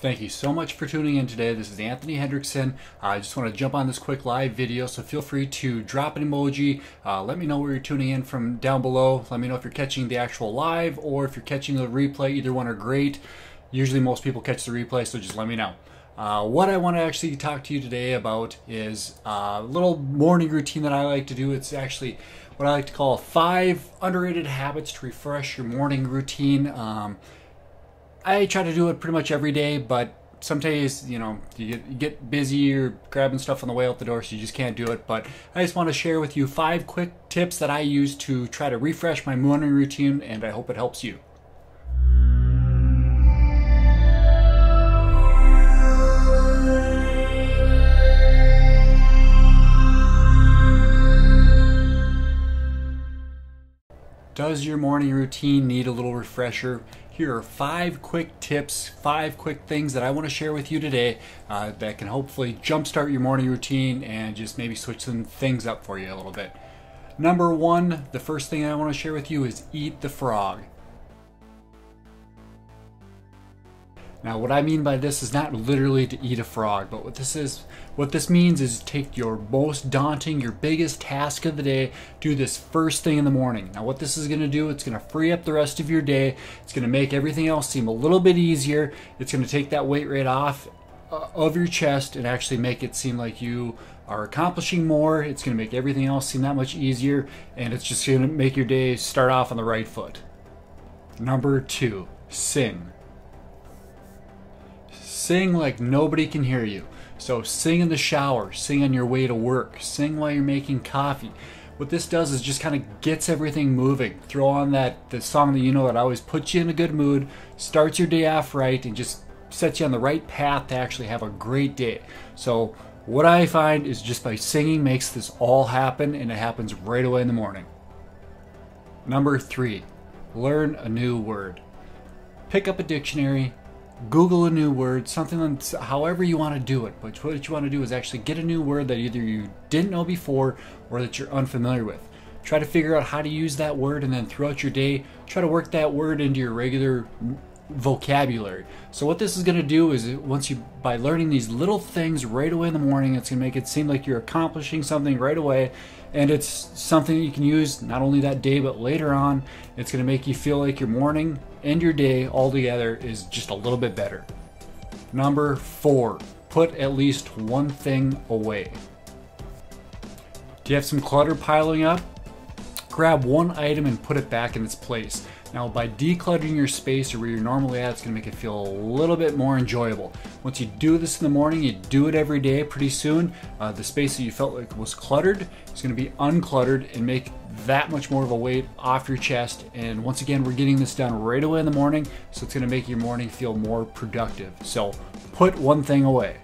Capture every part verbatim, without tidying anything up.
Thank you so much for tuning in today. This is Anthony Hendrickson. Uh, I just want to jump on this quick live video, so feel free to drop an emoji. Uh, let me know where you're tuning in from down below. Let me know if you're catching the actual live or if you're catching the replay. Either one are great. Usually most people catch the replay, so just let me know. Uh, what I want to actually talk to you today about is a little morning routine that I like to do. It's actually what I like to call five underrated habits to refresh your morning routine. Um, I try to do it pretty much every day, but some days, you know, you get busy, you're grabbing stuff on the way out the door, so you just can't do it. But I just want to share with you five quick tips that I use to try to refresh my morning routine, and I hope it helps you. Does your morning routine need a little refresher? Here are five quick tips, five quick things that I want to share with you today uh, that can hopefully jumpstart your morning routine and just maybe switch some things up for you a little bit. Number one, the first thing I want to share with you is eat the frog. Now, what I mean by this is not literally to eat a frog, but what this is, what this means is take your most daunting, your biggest task of the day, do this first thing in the morning. Now, what this is going to do, it's going to free up the rest of your day. It's going to make everything else seem a little bit easier. It's going to take that weight right off uh, of your chest and actually make it seem like you are accomplishing more. It's going to make everything else seem that much easier, and it's just going to make your day start off on the right foot. Number two, sing. Sing like nobody can hear you. So sing in the shower, sing on your way to work, sing while you're making coffee. What this does is just kind of gets everything moving. Throw on that the song that you know that always puts you in a good mood, starts your day off right, and just sets you on the right path to actually have a great day. So what I find is just by singing makes this all happen, and it happens right away in the morning. Number three, learn a new word. Pick up a dictionary, Google a new word, something, however you want to do it. But what you want to do is actually get a new word that either you didn't know before or that you're unfamiliar with. Try to figure out how to use that word, and then throughout your day, try to work that word into your regular vocabulary. So what this is going to do is, once you, by learning these little things right away in the morning, it's going to make it seem like you're accomplishing something right away, and it's something you can use not only that day but later on. It's going to make you feel like your morning and your day all together is just a little bit better. Number four, put at least one thing away. Do you have some clutter piling up? Grab one item and put it back in its place. Now, by decluttering your space or where you're normally at, it's going to make it feel a little bit more enjoyable. Once you do this in the morning, you do it every day, pretty soon, uh, the space that you felt like was cluttered is going to be uncluttered and make that much more of a weight off your chest. And once again, we're getting this done right away in the morning, so it's going to make your morning feel more productive. So put one thing away.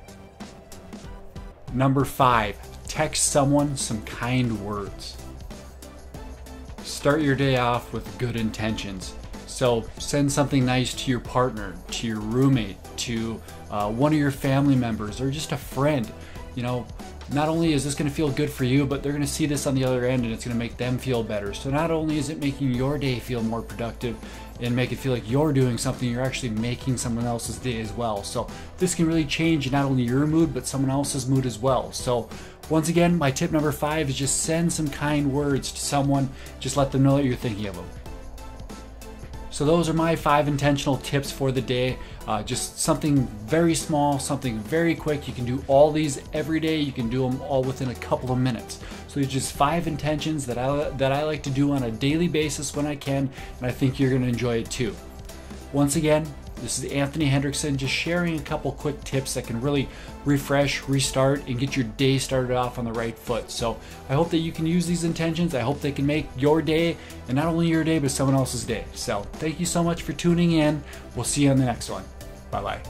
Number five, text someone some kind words. Start your day off with good intentions. So send something nice to your partner, to your roommate, to uh, one of your family members, or just a friend. You know, not only is this going to feel good for you, but they're going to see this on the other end, and it's going to make them feel better. So not only is it making your day feel more productive and make it feel like you're doing something, you're actually making someone else's day as well. So this can really change not only your mood, but someone else's mood as well. So once again, my tip number five is just send some kind words to someone. Just let them know that you're thinking of them. So those are my five intentional tips for the day. Uh, just something very small, something very quick. You can do all these every day. You can do them all within a couple of minutes. So it's just five intentions that I, that I like to do on a daily basis when I can, and I think you're gonna enjoy it too. Once again, this is Anthony Hendrickson, just sharing a couple quick tips that can really refresh, restart, and get your day started off on the right foot. So I hope that you can use these intentions. I hope they can make your day, and not only your day, but someone else's day. So thank you so much for tuning in. We'll see you on the next one. Bye-bye.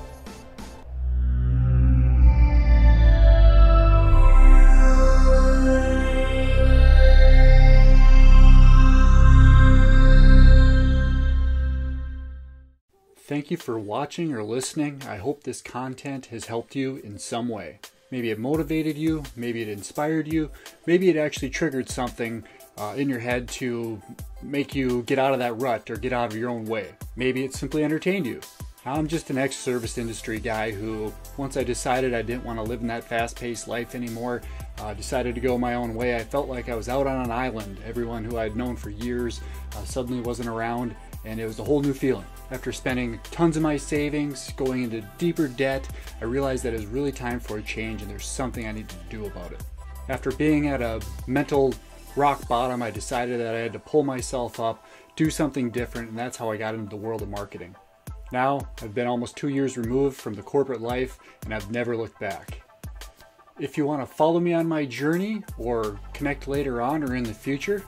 Thank you for watching or listening. I hope this content has helped you in some way. Maybe it motivated you, maybe it inspired you, maybe it actually triggered something uh, in your head to make you get out of that rut or get out of your own way. Maybe it simply entertained you. I'm just an ex-service industry guy who, once I decided I didn't want to live in that fast-paced life anymore, uh, decided to go my own way. I felt like I was out on an island. Everyone who I'd known for years uh, suddenly wasn't around, and it was a whole new feeling. After spending tons of my savings, going into deeper debt, I realized that it was really time for a change and there's something I needed to do about it. After being at a mental rock bottom, I decided that I had to pull myself up, do something different, and that's how I got into the world of marketing. Now, I've been almost two years removed from the corporate life, and I've never looked back. If you want to follow me on my journey, or connect later on or in the future,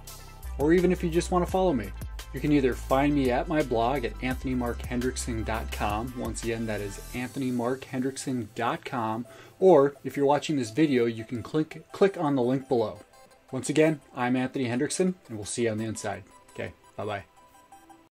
or even if you just want to follow me, you can either find me at my blog at anthony mark hendrickson dot com, once again that is anthony mark hendrickson dot com, or if you're watching this video, you can click, click on the link below. Once again, I'm Anthony Hendrickson, and we'll see you on the inside. Okay, bye-bye.